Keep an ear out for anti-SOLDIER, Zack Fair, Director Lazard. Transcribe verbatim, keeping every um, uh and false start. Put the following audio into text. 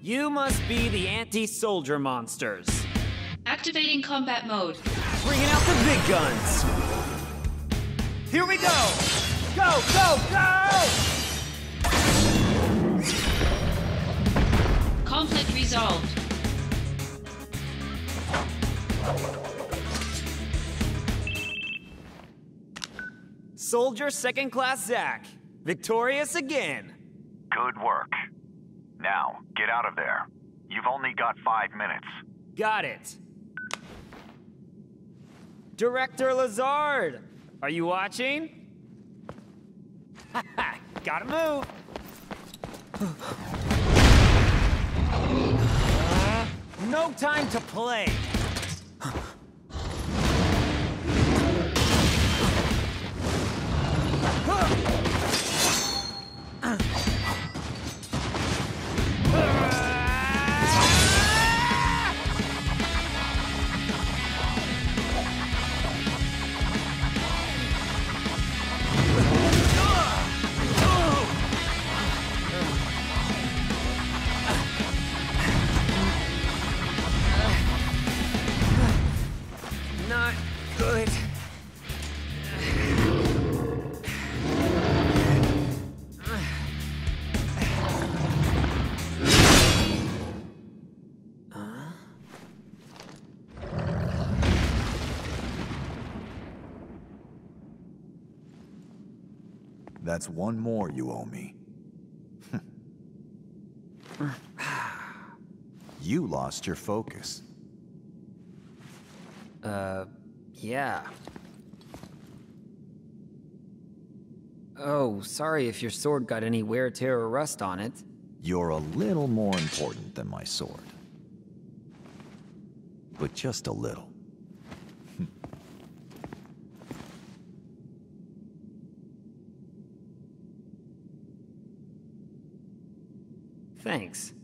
You must be the anti-soldier monsters. Activating combat mode. Bringing out the big guns. Here we go! Go, go, go! Conflict resolved. Soldier Second Class Zack, victorious again. Good work. Now, get out of there. You've only got five minutes. Got it. Director Lazard, are you watching? Ha ha, gotta move. Uh, no time to play. That's one more you owe me. You lost your focus. Uh, yeah. Oh, sorry if your sword got any wear, tear, or rust on it. You're a little more important than my sword. But just a little. Thanks.